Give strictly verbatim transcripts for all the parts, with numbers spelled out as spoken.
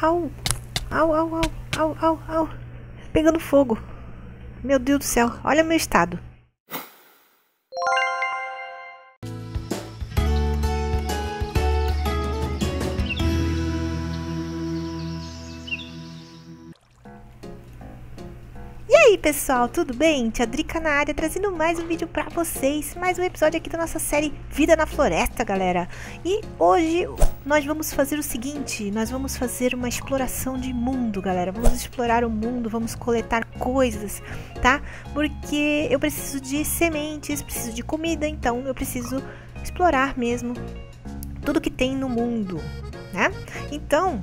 Au, au, au, au, au, au, au. Pegando fogo. Meu Deus do céu, olha meu estado. E aí pessoal, tudo bem? Tia Drica na área, trazendo mais um vídeo pra vocês, mais um episódio aqui da nossa série Vida na Floresta, galera. E hoje nós vamos fazer o seguinte, nós vamos fazer uma exploração de mundo, galera. Vamos explorar o mundo, vamos coletar coisas, tá? Porque eu preciso de sementes, preciso de comida, então eu preciso explorar mesmo tudo que tem no mundo, né? Então...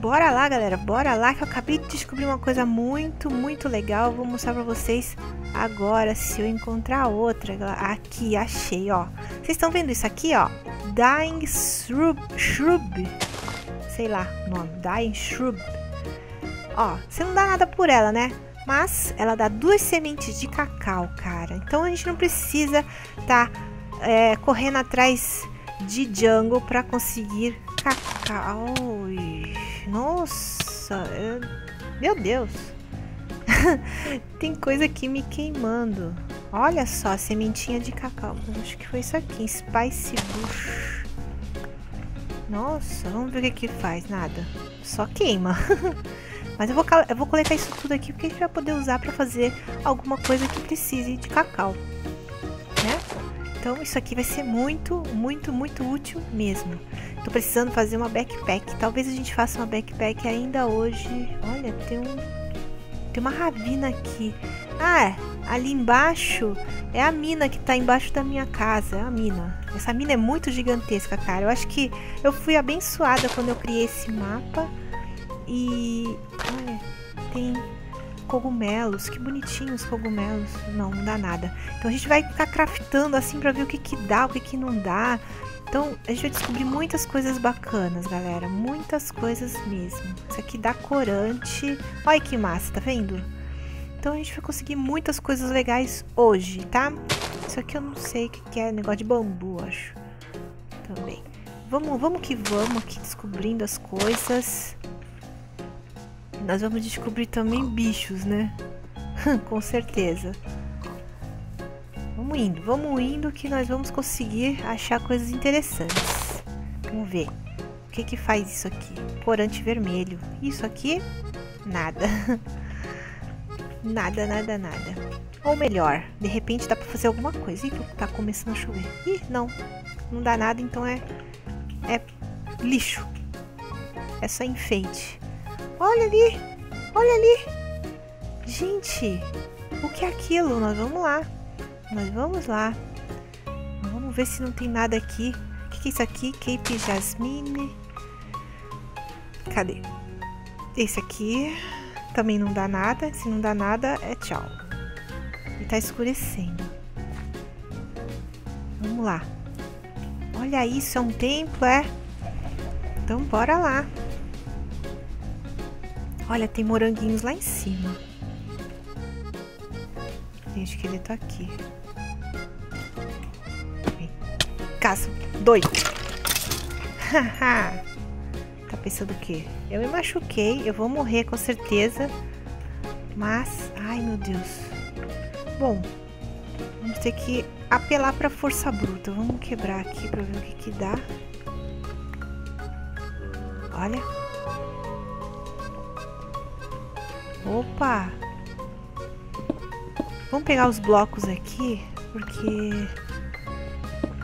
bora lá, galera, bora lá que eu acabei de descobrir uma coisa muito, muito legal. Vou mostrar pra vocês agora se eu encontrar outra. Aqui, achei, ó. Vocês estão vendo isso aqui, ó? Dying Shrub, Shrub. Sei lá o nome, Dying Shrub. Ó, você não dá nada por ela, né? Mas ela dá duas sementes de cacau, cara. Então a gente não precisa tá é, correndo atrás de jungle pra conseguir cacau. Nossa, eu... meu Deus, tem coisa aqui me queimando. Olha só, sementinha de cacau, acho que foi isso aqui, Spice Bush. Nossa, vamos ver o que que faz, nada, só queima. Mas eu vou, eu vou coletar isso tudo aqui porque a gente vai poder usar para fazer alguma coisa que precise de cacau, né? Então isso aqui vai ser muito, muito, muito útil mesmo. Tô precisando fazer uma backpack. Talvez a gente faça uma backpack ainda hoje. Olha, tem um... tem uma ravina aqui. Ah, ali embaixo é a mina que tá embaixo da minha casa. É a mina. Essa mina é muito gigantesca, cara. Eu acho que eu fui abençoada quando eu criei esse mapa. E... olha, tem cogumelos. Que bonitinhos os cogumelos. Não, não dá nada. Então a gente vai ficar craftando assim pra ver o que que dá, o que que não dá. Então, a gente vai descobrir muitas coisas bacanas, galera. Muitas coisas mesmo. Isso aqui dá corante. Olha que massa, tá vendo? Então, a gente vai conseguir muitas coisas legais hoje, tá? Isso aqui eu não sei o que é. Negócio de bambu, acho. Também. Vamos, vamos que vamos aqui descobrindo as coisas. Nós vamos descobrir também bichos, né? Com certeza. Vamos indo, vamos indo que nós vamos conseguir achar coisas interessantes. Vamos ver. O que que faz isso aqui? Corante vermelho. Isso aqui? Nada. Nada, nada, nada. Ou melhor, de repente dá pra fazer alguma coisa. Ih, tá começando a chover. Ih, não. Não dá nada, então é... é lixo. É só enfeite. Olha ali! Olha ali! Gente! O que é aquilo? Nós vamos lá. Mas vamos lá. Vamos ver se não tem nada aqui. O que que é isso aqui? Cape Jasmine. Cadê? Esse aqui. Também não dá nada. Se não dá nada, é tchau. E tá escurecendo. Vamos lá. Olha isso, é um templo, é? Então bora lá. Olha, tem moranguinhos lá em cima. Tem esqueleto aqui. Caso doido. Tá pensando o quê? Eu me machuquei, eu vou morrer com certeza. Mas, ai meu Deus. Bom, vamos ter que apelar pra força bruta. Vamos quebrar aqui pra ver o que que dá. Olha. Opa. Vamos pegar os blocos aqui, porque...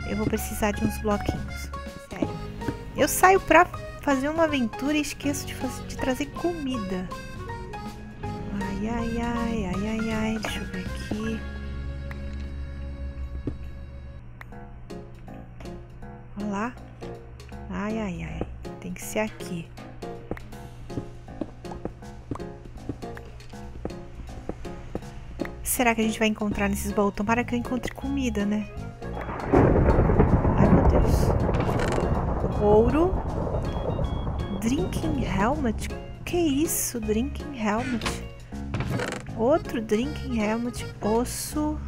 eu vou precisar de uns bloquinhos. Sério. Eu saio pra fazer uma aventura e esqueço de, fazer, de trazer comida. Ai, ai, ai, ai, ai, ai. Deixa eu ver aqui. Olha lá. Ai, ai, ai. Tem que ser aqui. Será que a gente vai encontrar nesses baús? Tomara que eu encontre comida, né? Ouro. Drinking helmet. Que isso? Drinking helmet. Outro drinking helmet. Osso.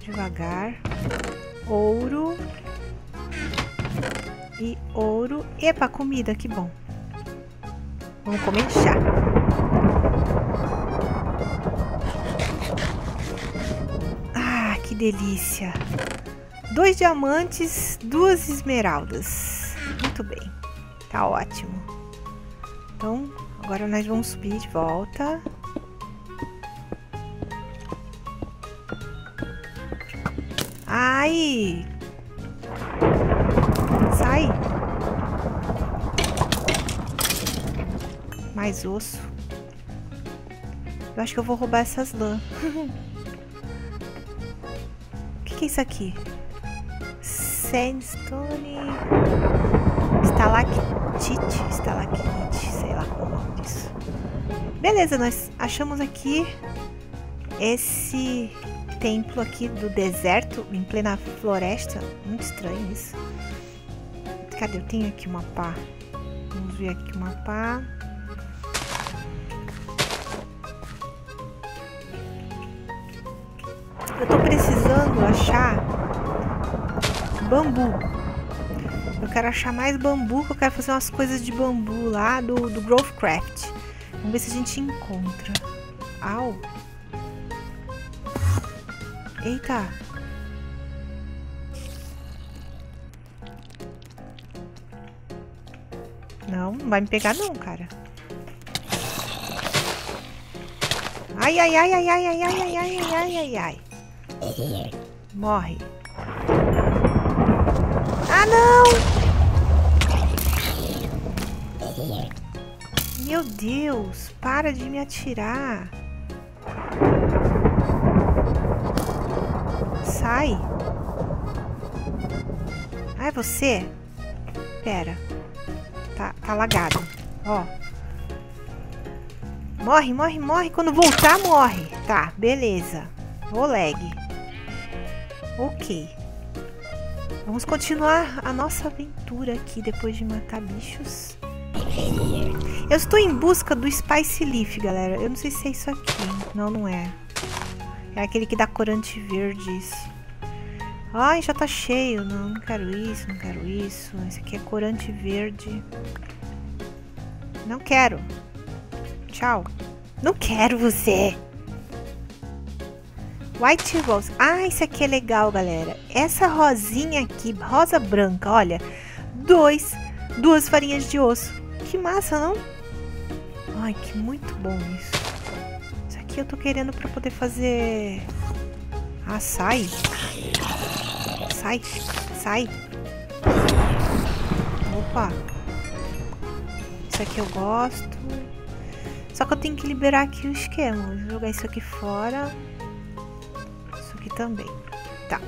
Devagar. Ouro. e ouro. Epa, comida, que bom. Vamos comer chá. Ah, que delícia. Dois diamantes, duas esmeraldas. Muito bem. Tá ótimo. Então, agora nós vamos subir de volta. Ai! Sai! Mais osso. Eu acho que eu vou roubar essas lã. O que que é isso aqui? Sandstone. Estalactite. Estalactite. Sei lá qual é o nome disso. Beleza, nós achamos aqui esse templo aqui do deserto, em plena floresta. Muito estranho isso. Cadê? Eu tenho aqui uma pá. Vamos ver aqui uma pá. Eu tô precisando achar bambu. Eu quero achar mais bambu, que eu quero fazer umas coisas de bambu lá do, do Growthcraft. Vamos ver se a gente encontra. Au! Eita! Não, não vai me pegar não, cara. Ai, ai, ai, ai, ai, ai, ai, ai, ai, ai, ai. Morre. Ah, não! Meu Deus, para de me atirar. Sai. Ai, você. Pera. Tá, tá lagado. Ó. Morre, morre, morre. Quando voltar, morre. Tá, beleza. Vou lag. Ok. Vamos continuar a nossa aventura aqui depois de matar bichos. Eu estou em busca do Spice Leaf, galera. Eu não sei se é isso aqui. Não, não é. É aquele que dá corante verde, isso. Ai, já tá cheio. Não, não quero isso, não quero isso. Esse aqui é corante verde. Não quero. Tchau. Não quero você. White Rose. Ah, esse aqui é legal, galera. Essa rosinha aqui, rosa branca, olha. Dois, duas farinhas de osso. Que massa, não? Ai, que muito bom isso. Isso aqui eu tô querendo pra poder fazer... Ah, sai. Sai, sai. Opa. Isso aqui eu gosto. Só que eu tenho que liberar aqui o esquema. Vou jogar isso aqui fora. Isso aqui também. Tá.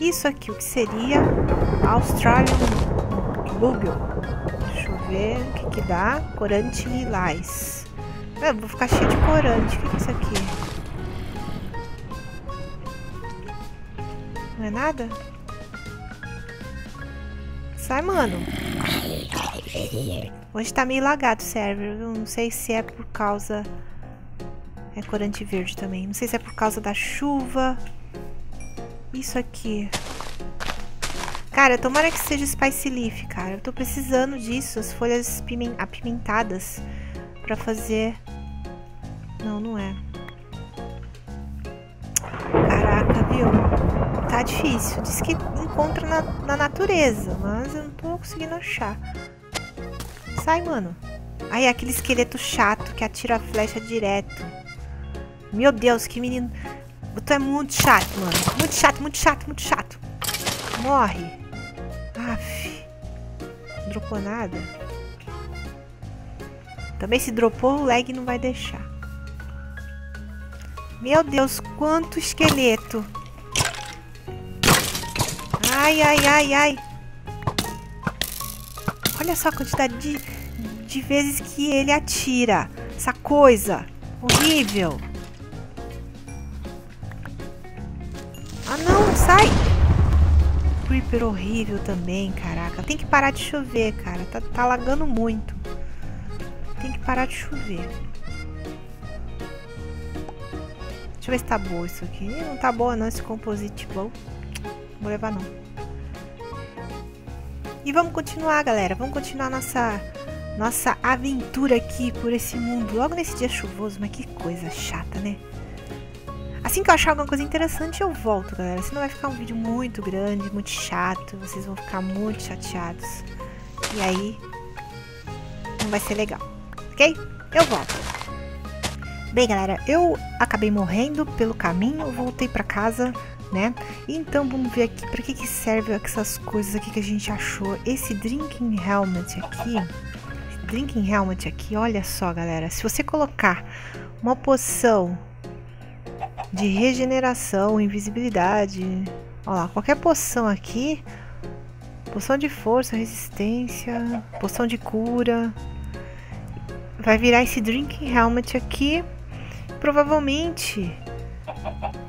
Isso aqui, o que seria? Australian Bluegill. Deixa eu ver o que que dá. Corante lilás. Eu vou ficar cheio de corante. O que que é isso aqui? Não é nada? Sai, mano. Hoje tá meio lagado o server. Não sei se é por causa... É corante verde também. Não sei se é por causa da chuva. Isso aqui. Cara, tomara que seja Spice Leaf, cara. Eu tô precisando disso. As folhas piment... apimentadas. Pra fazer... Não, não é. Caraca, viu? Tá difícil, diz que encontra na, na natureza, mas eu não tô conseguindo achar. Sai, mano. Aí, aquele esqueleto chato que atira a flecha direto. Meu Deus, que menino. Tu é muito chato, mano. Muito chato, muito chato, muito chato. Morre. Aff. Dropou nada. Também se dropou, o lag não vai deixar. Meu Deus, quanto esqueleto. Ai, ai, ai, ai. Olha só a quantidade de, de vezes que ele atira. Essa coisa horrível. Ah, não, sai. Creeper horrível também, caraca. Tem que parar de chover, cara. Tá, tá lagando muito. Tem que parar de chover. Deixa eu ver se tá boa isso aqui. Não tá boa não, esse composite bom. Não vou levar não. E vamos continuar, galera. Vamos continuar nossa, nossa aventura aqui por esse mundo. Logo nesse dia chuvoso, mas que coisa chata, né? Assim que eu achar alguma coisa interessante, eu volto, galera. Senão vai ficar um vídeo muito grande, muito chato. Vocês vão ficar muito chateados. E aí, não vai ser legal. Ok? Eu volto. Bem, galera, eu acabei morrendo pelo caminho. Voltei pra casa, né? Então, vamos ver aqui pra que que serve essas coisas aqui que a gente achou. Esse Drinking Helmet aqui. Esse Drinking Helmet aqui, olha só, galera. Se você colocar uma poção de regeneração, invisibilidade, olha lá, qualquer poção aqui, poção de força, resistência, poção de cura, vai virar esse Drinking Helmet aqui. Provavelmente,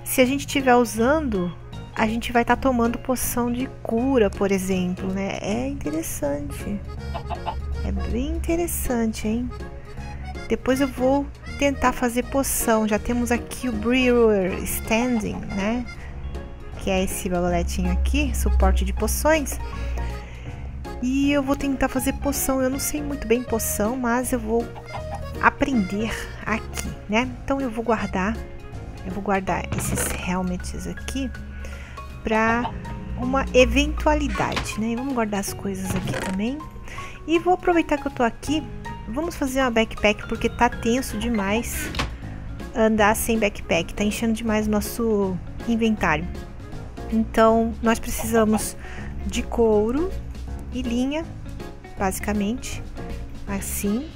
se a gente estiver usando, a gente vai estar tá tomando poção de cura, por exemplo, né? É interessante, é bem interessante, hein? Depois eu vou tentar fazer poção. Já temos aqui o Brewer Standing, né? Que é esse bagulhetinho aqui, suporte de poções. E eu vou tentar fazer poção. Eu não sei muito bem poção, mas eu vou aprender aqui, né? Então eu vou guardar, eu vou guardar esses helmets aqui para uma eventualidade, né? E vamos guardar as coisas aqui também. E vou aproveitar que eu tô aqui. Vamos fazer uma backpack, porque tá tenso demais andar sem backpack. Tá enchendo demais o nosso inventário. Então, nós precisamos de couro e linha, basicamente, assim,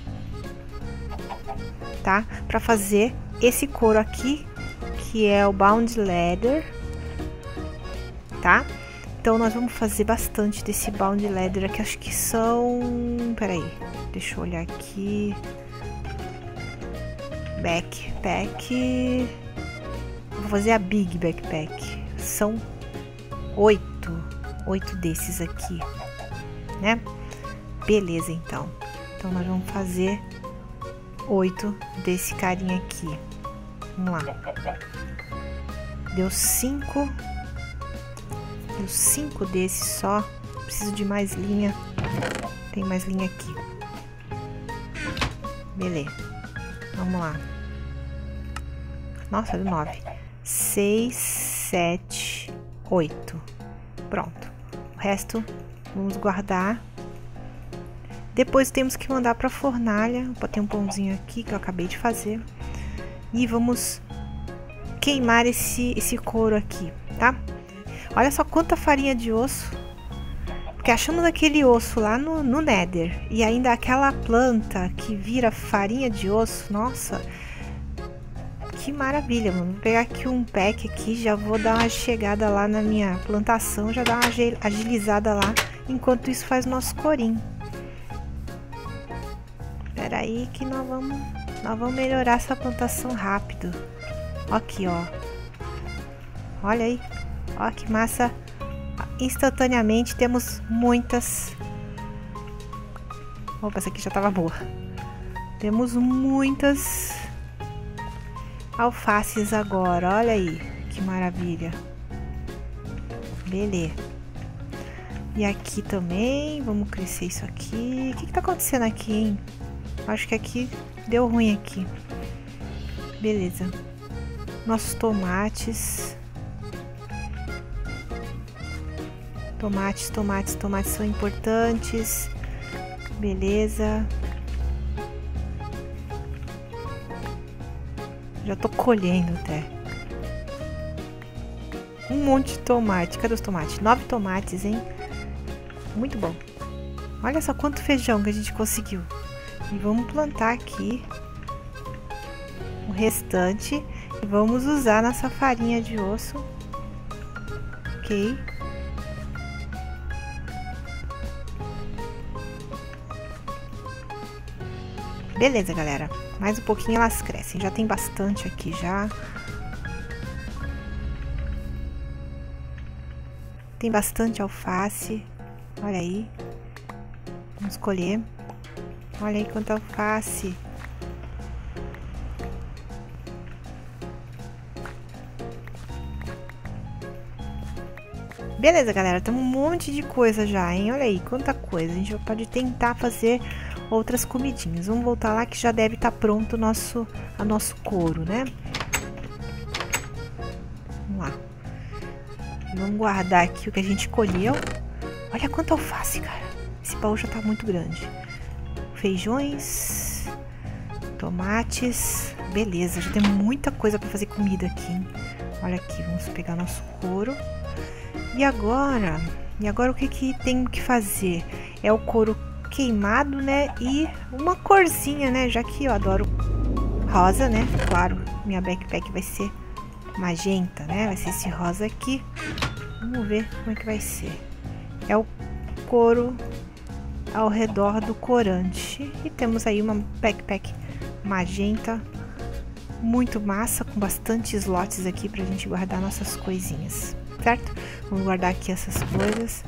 tá? Pra fazer esse couro aqui, que é o Bound Leather, tá? Então, nós vamos fazer bastante desse Bound Leather aqui. Acho que são... peraí, deixa eu olhar aqui. Backpack. Vou fazer a Big Backpack. São oito. Oito desses aqui, né? Beleza, então. Então, nós vamos fazer oito desse carinha aqui. Vamos lá. Deu cinco... cinco desses só. Preciso de mais linha. Tem mais linha aqui. Beleza. Vamos lá. Nossa, deu nove. seis, sete, oito. Pronto. O resto vamos guardar. Depois temos que mandar pra fornalha. Botei um pãozinho aqui que eu acabei de fazer. E vamos queimar esse, esse couro aqui, tá? Olha só quanta farinha de osso. Porque achamos aquele osso lá no, no Nether. E ainda aquela planta que vira farinha de osso. Nossa. Que maravilha, mano. Vou pegar aqui um pack aqui. Já vou dar uma chegada lá na minha plantação. Já dar uma agilizada lá. Enquanto isso faz nosso corinho. Espera aí que nós vamos, nós vamos melhorar essa plantação rápido. Aqui, ó. Olha aí. Ó, que massa. Instantaneamente temos muitas... Opa, essa aqui já tava boa. Temos muitas alfaces agora. Olha aí, que maravilha. Beleza. E aqui também, vamos crescer isso aqui. O que que tá acontecendo aqui, hein? Acho que aqui deu ruim aqui. Beleza. Nossos tomates... Tomates, tomates, tomates são importantes. Beleza. Já tô colhendo até. Um monte de tomate. Cadê os tomates? Nove tomates, hein? Muito bom. Olha só quanto feijão que a gente conseguiu. E vamos plantar aqui o restante. E vamos usar nossa farinha de osso. Ok. Beleza, galera. Mais um pouquinho elas crescem. Já tem bastante aqui já. Tem bastante alface. Olha aí. Vamos colher. Olha aí quanta alface. Beleza, galera, tem um monte de coisa já, hein? Olha aí, quanta coisa. A gente pode tentar fazer outras comidinhas. Vamos voltar lá que já deve estar pronto o nosso, a nosso couro, né? Vamos lá. Vamos guardar aqui o que a gente colheu. Olha quanta alface, cara. Esse baú já tá muito grande. Feijões, tomates. Beleza, já tem muita coisa pra fazer comida aqui, hein? Olha aqui, vamos pegar nosso couro. E agora, e agora o que que tem que fazer? É o couro queimado, né? E uma corzinha, né? Já que eu adoro rosa, né? Claro, minha backpack vai ser magenta, né? Vai ser esse rosa aqui. Vamos ver como é que vai ser. É o couro ao redor do corante. E temos aí uma backpack magenta. Muito massa, com bastante slots aqui pra gente guardar nossas coisinhas. Certo? Vamos guardar aqui essas coisas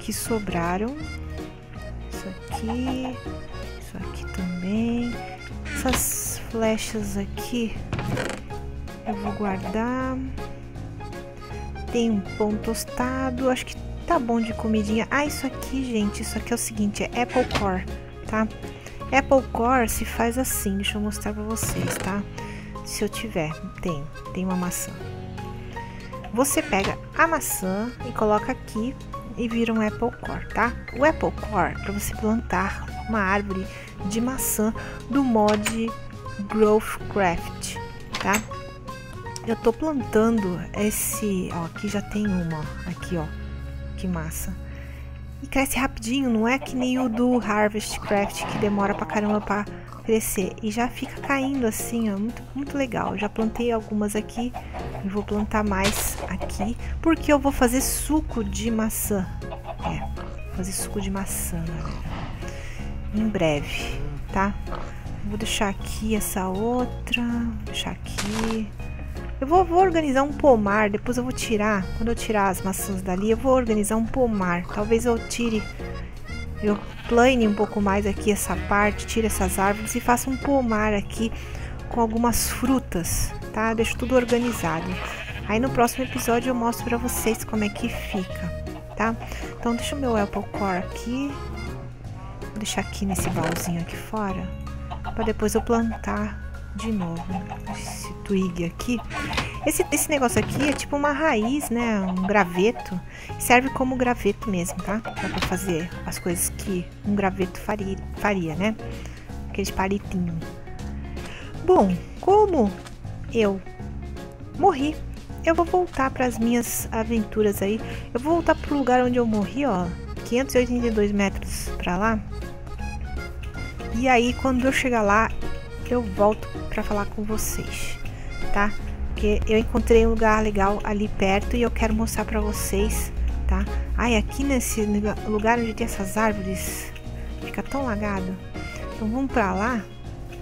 que sobraram. Isso aqui, isso aqui também. Essas flechas aqui eu vou guardar. Tem um pão tostado, acho que tá bom de comidinha. Ah, isso aqui, gente, isso aqui é o seguinte, é Apple Core, tá? Apple Core se faz assim, deixa eu mostrar pra vocês, tá? Se eu tiver, tem, tem uma maçã. Você pega a maçã e coloca aqui e vira um Apple Core, tá? O Apple Core é para você plantar uma árvore de maçã do mod Growthcraft, tá? Eu tô plantando esse, ó, aqui já tem uma, ó, aqui, ó, que massa. E cresce rapidinho, não é que nem o do Harvest Craft que demora pra caramba pra crescer. E já fica caindo assim, ó, muito, muito legal. Já plantei algumas aqui e vou plantar mais aqui, porque eu vou fazer suco de maçã. É, vou fazer suco de maçã, galera. Em breve, tá? Vou deixar aqui essa outra, vou deixar aqui. Eu vou, vou organizar um pomar, depois eu vou tirar, quando eu tirar as maçãs dali, eu vou organizar um pomar. Talvez eu tire, eu plane um pouco mais aqui essa parte, tire essas árvores e faça um pomar aqui com algumas frutas, tá? Eu deixo tudo organizado. Aí no próximo episódio eu mostro pra vocês como é que fica, tá? Então deixa o meu Apple Core aqui, vou deixar aqui nesse baúzinho aqui fora, pra depois eu plantar de novo esse twig aqui. Esse, esse negócio aqui é tipo uma raiz, né? Um graveto. Serve como graveto mesmo, tá? Dá pra fazer as coisas que um graveto faria, faria, né? Aqueles palitinhos. Bom, como eu morri, eu vou voltar para as minhas aventuras aí. Eu vou voltar pro lugar onde eu morri, ó. quinhentos e oitenta e dois metros pra lá. E aí, quando eu chegar lá, eu volto para falar com vocês, tá? Porque eu encontrei um lugar legal ali perto e eu quero mostrar para vocês, tá? Ai, aqui nesse lugar onde tem essas árvores fica tão lagado. Então vamos para lá.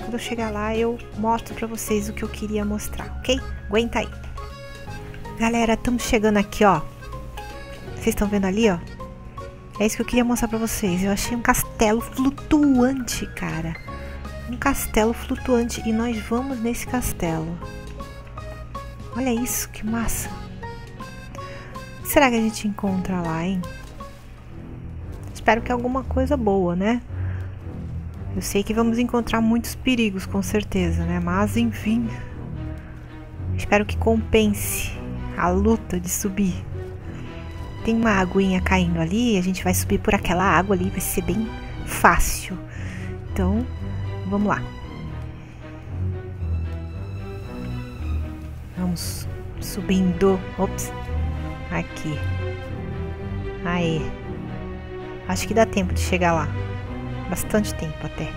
Quando eu chegar lá eu mostro para vocês o que eu queria mostrar, ok? Aguenta aí. Galera, estamos chegando aqui, ó. Vocês estão vendo ali, ó? É isso que eu queria mostrar para vocês. Eu achei um castelo flutuante, cara. Um castelo flutuante e nós vamos nesse castelo. Olha isso, que massa. Será que a gente encontra lá, hein? Espero que alguma coisa boa, né? Eu sei que vamos encontrar muitos perigos, com certeza, né? Mas enfim, espero que compense a luta de subir. Tem uma aguinha caindo ali, a gente vai subir por aquela água ali, vai ser bem fácil. Então vamos lá. Vamos subindo. Ops. Aqui. Aí. Acho que dá tempo de chegar lá. Bastante tempo até.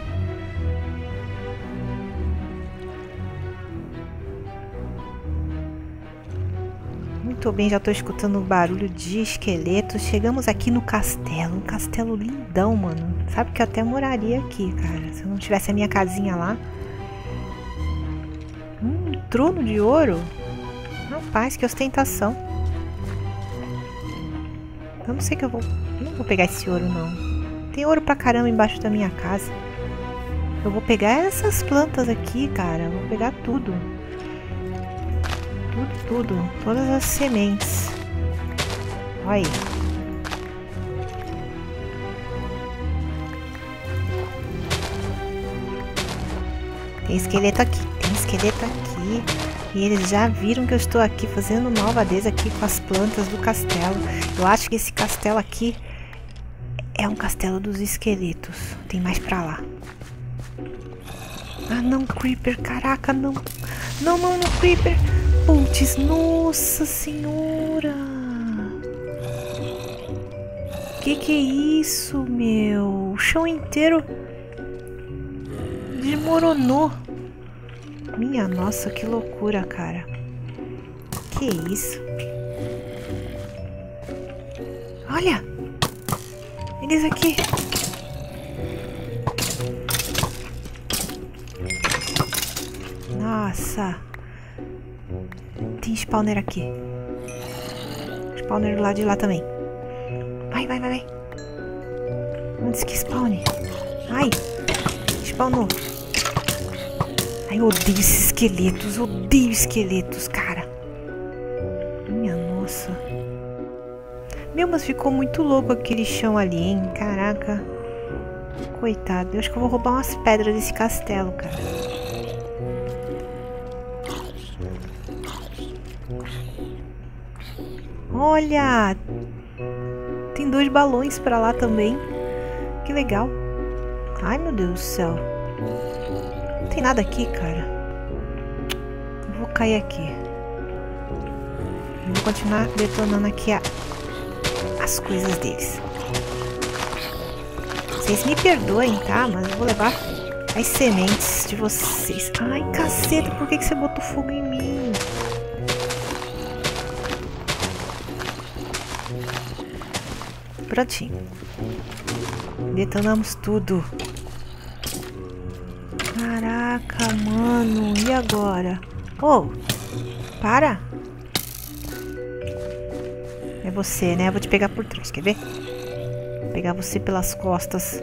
Muito bem, já estou escutando o barulho de esqueletos. Chegamos aqui no castelo. Um castelo lindão, mano. Sabe que eu até moraria aqui, cara. Se eu não tivesse a minha casinha lá. Hum, trono de ouro. Rapaz, que ostentação. Eu não sei que eu vou... Não vou pegar esse ouro, não. Tem ouro pra caramba embaixo da minha casa. Eu vou pegar essas plantas aqui, cara. Eu vou pegar tudo. Tudo, tudo. Todas as sementes. Olha aí. Tem esqueleto aqui, tem esqueleto aqui. E eles já viram que eu estou aqui fazendo malvadeza aqui com as plantas do castelo. Eu acho que esse castelo aqui é um castelo dos esqueletos. Tem mais pra lá. Ah não, Creeper, caraca, não. Não, não, não, Creeper. Putz, nossa senhora. Que que é isso, meu? O chão inteiro desmoronou. Minha nossa, que loucura, cara. Que isso? Olha! Eles aqui. Nossa. Tem spawner aqui. Spawner do lado de lá também. Vai, vai, vai, vai. Antes que spawne. Ai. Spawnou. Ai, eu odeio esses esqueletos, odeio esqueletos, cara. Minha nossa. Meu, mas ficou muito louco aquele chão ali, hein? Caraca. Coitado, eu acho que eu vou roubar umas pedras desse castelo, cara. Olha! Tem dois balões pra lá também. Que legal. Ai, meu Deus do céu. Não tem nada aqui, cara. Eu vou cair aqui. Eu vou continuar detonando aqui a... as coisas deles. Vocês me perdoem, tá? Mas eu vou levar as sementes de vocês. Ai, caceta, por que que você botou fogo em mim? Prontinho. Detonamos tudo. Caraca, mano, e agora? Oh, para! É você, né? Eu vou te pegar por trás, quer ver? Vou pegar você pelas costas.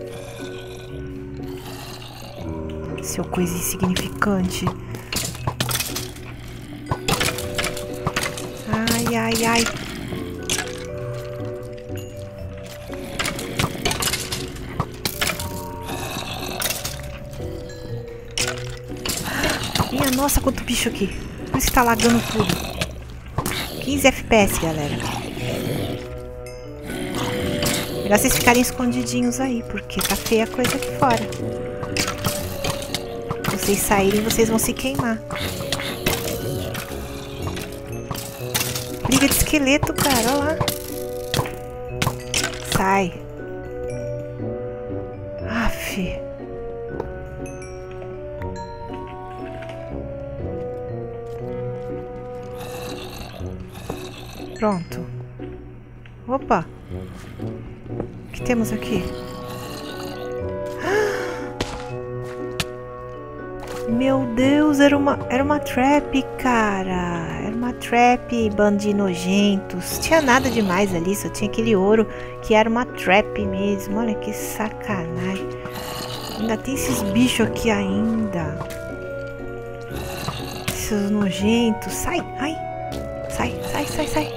Seu coisa insignificante. Ai, ai, ai. Nossa, quanto bicho aqui. Por isso que tá lagando tudo. quinze F P S, galera. Melhor vocês ficarem escondidinhos aí, porque tá feia a coisa aqui fora. Se vocês saírem, vocês vão se queimar. Briga de esqueleto, cara. Olha lá. Sai. Aff. Pronto. Opa! O que temos aqui? Meu Deus, era uma, era uma trap, cara. Era uma trap, bando de nojentos. Tinha nada demais ali, só tinha aquele ouro que era uma trap mesmo. Olha que sacanagem. Ainda tem esses bichos aqui ainda. Esses nojentos. Sai, ai. Sai, sai, sai, sai.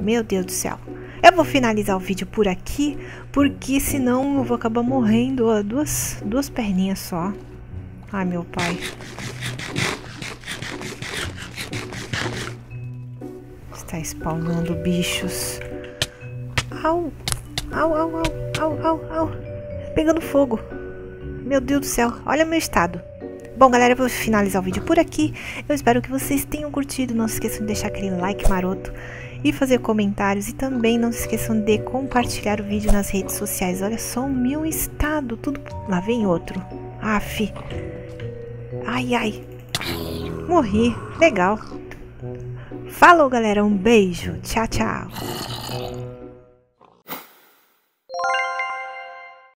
Meu Deus do céu. Eu vou finalizar o vídeo por aqui, porque senão eu vou acabar morrendo. Ó, duas, duas perninhas só. Ai, meu pai. Está spawnando bichos. Au, au, au, au, au, au. Pegando fogo. Meu Deus do céu. Olha o meu estado. Bom, galera, eu vou finalizar o vídeo por aqui. Eu espero que vocês tenham curtido. Não se esqueçam de deixar aquele like maroto e fazer comentários. E também não se esqueçam de compartilhar o vídeo nas redes sociais. Olha só o meu estado. Tudo... Lá vem outro. Aff. Ai, ai. Morri. Legal. Falou, galera. Um beijo. Tchau, tchau.